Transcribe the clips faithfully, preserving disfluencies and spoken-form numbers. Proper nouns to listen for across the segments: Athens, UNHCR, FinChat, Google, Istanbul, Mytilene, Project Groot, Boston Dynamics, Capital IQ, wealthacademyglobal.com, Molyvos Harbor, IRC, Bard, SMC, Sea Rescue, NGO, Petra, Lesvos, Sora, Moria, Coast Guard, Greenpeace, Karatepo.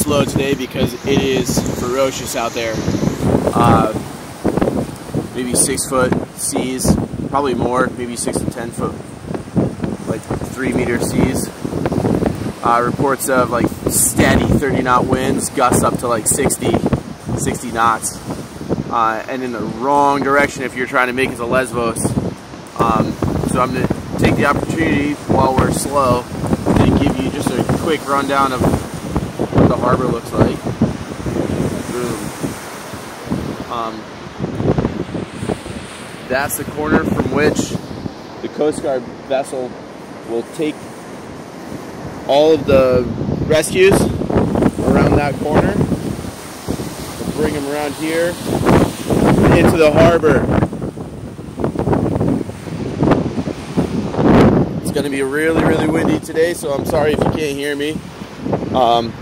slow today because it is ferocious out there. Uh, maybe six foot seas, probably more, maybe six to ten foot, like three meter seas. Uh, reports of like steady thirty knot winds, gusts up to like sixty, sixty knots. Uh, and in the wrong direction if you're trying to make it to Lesvos. Um, so I'm going to take the opportunity while we're slow to give you just a quick rundown of what the harbor looks like. Boom. Um, that's the corner from which the Coast Guard vessel will take all of the rescues around that corner. We'll bring them around here into the harbor. It's going to be really, really windy today, so I'm sorry if you can't hear me. Um,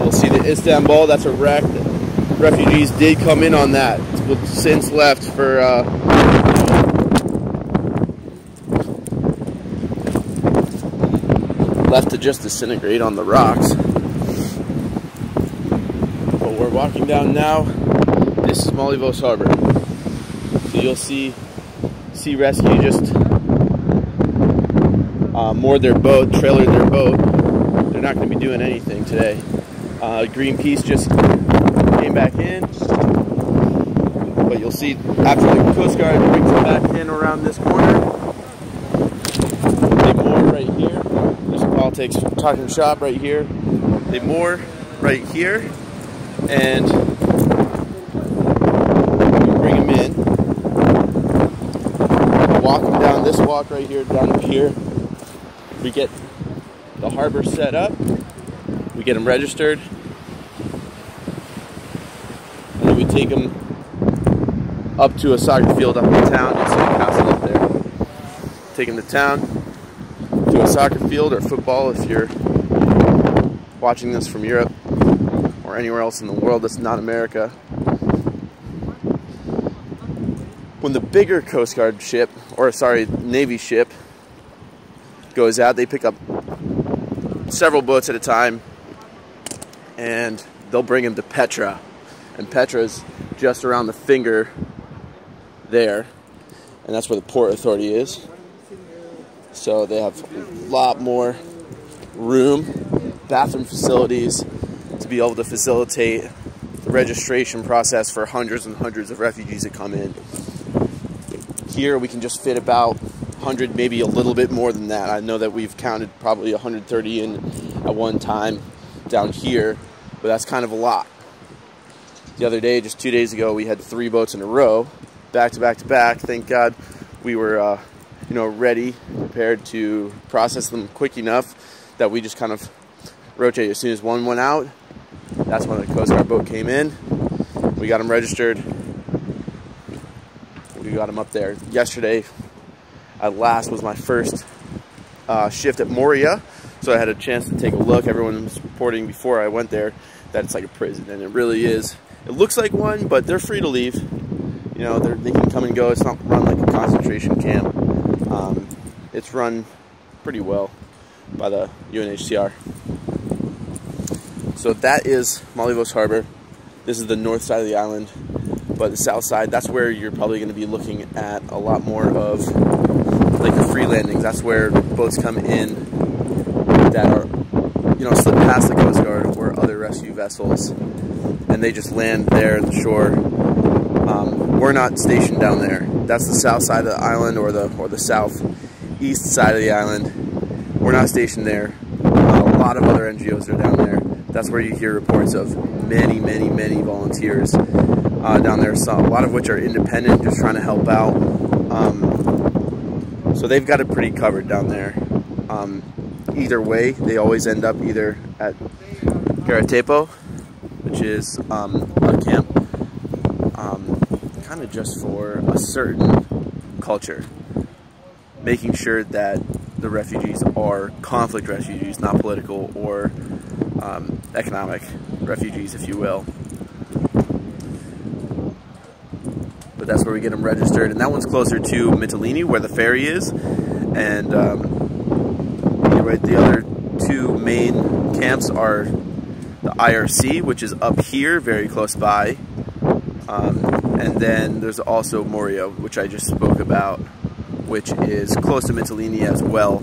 you'll see the Istanbul, that's a wreck. The refugees did come in on that. It's since left for uh, left to just disintegrate on the rocks. But we're walking down now. This is Molyvos Harbor. So you'll see Sea Rescue just uh, moored their boat, trailered their boat. They're not going to be doing anything today. Uh, Greenpeace just came back in. But you'll see after the Coast Guard brings them back in around this corner. They moor right here. There's a politics talking shop right here. They moor right here. And this walk right here down the pier, we get the harbor set up, we get them registered, and then we take them up to a soccer field up in town. You see the castle up there. Take them to town, to a soccer field or football if you're watching this from Europe or anywhere else in the world that's not America. When the bigger Coast Guard ship, or sorry, Navy ship goes out, they pick up several boats at a time and they'll bring them to Petra. And Petra's just around the finger there. And that's where the Port Authority is. So they have a lot more room, bathroom facilities to be able to facilitate the registration process for hundreds and hundreds of refugees that come in. Here we can just fit about one hundred, maybe a little bit more than that. I know that we've counted probably one hundred thirty in at one time down here, but that's kind of a lot. The other day, just two days ago, we had three boats in a row, back to back to back. Thank God we were, uh, you know, ready, prepared to process them quick enough that we just kind of rotate. As soon as one went out, that's when the Coast Guard boat came in. We got them registered. We got them up there. Yesterday, at last, was my first uh, shift at Moria, so I had a chance to take a look. Everyone was reporting before I went there that it's like a prison, and it really is. It looks like one, but they're free to leave. You know, they can come and go. It's not run like a concentration camp. Um, it's run pretty well by the U N H C R. So that is Molyvos Harbor. This is the north side of the island. But the south side, that's where you're probably going to be looking at a lot more of like the free landings. That's where boats come in that are, you know, slip past the Coast Guard or other rescue vessels, and they just land there at the shore. Um, we're not stationed down there. That's the south side of the island, or the or the southeast side of the island. We're not stationed there. Uh, a lot of other N G Os are down there. That's where you hear reports of many, many, many volunteers. Uh, down there, so a lot of which are independent, just trying to help out. Um, so they've got it pretty covered down there. Um, either way, they always end up either at Karatepo, which is um, a camp um, kind of just for a certain culture, making sure that the refugees are conflict refugees, not political or um, economic refugees, if you will. But that's where we get them registered, and that one's closer to Mytilene, where the ferry is, and um, anyway, the other two main camps are the I R C, which is up here, very close by. Um, and then there's also Moria, which I just spoke about, which is close to Mytilene as well.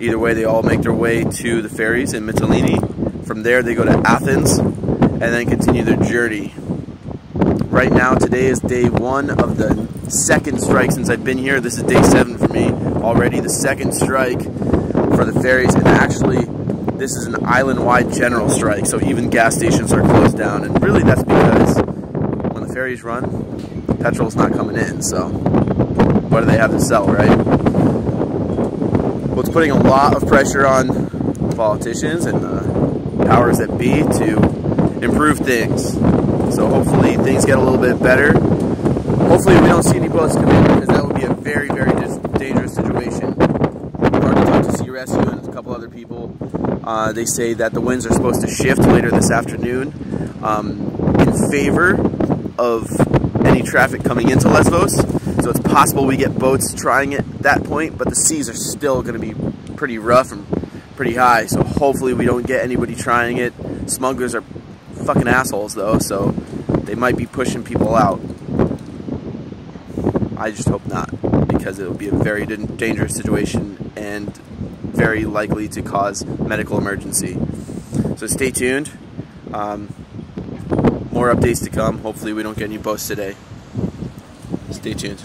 Either way, they all make their way to the ferries in Mytilene. From there, they go to Athens and then continue their journey. Right now, today is day one of the second strike since I've been here. This is day seven for me already, the second strike for the ferries. And actually, this is an island-wide general strike, so even gas stations are closed down. And really, that's because when the ferries run, petrol's not coming in. So what do they have to sell, right? Well, it's putting a lot of pressure on politicians and the powers that be to improve things. So hopefully things get a little bit better. Hopefully we don't see any boats come in, because that would be a very, very dangerous situation. I've already talked to Sea Rescue and a couple other people. Uh, they say that the winds are supposed to shift later this afternoon um, in favor of any traffic coming into Lesvos. So it's possible we get boats trying it at that point, but the seas are still going to be pretty rough and pretty high. So hopefully we don't get anybody trying it. Smugglers are fucking assholes though, so they might be pushing people out. I just hope not, because it would be a very dangerous situation and very likely to cause medical emergency. So stay tuned. Um, more updates to come. Hopefully we don't get any boats today. Stay tuned.